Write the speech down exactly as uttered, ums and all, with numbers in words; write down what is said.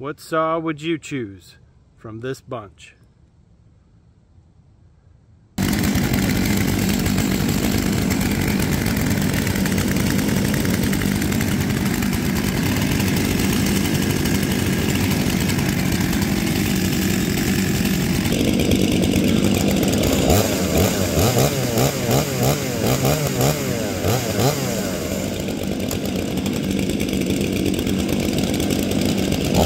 What saw would you choose from this bunch?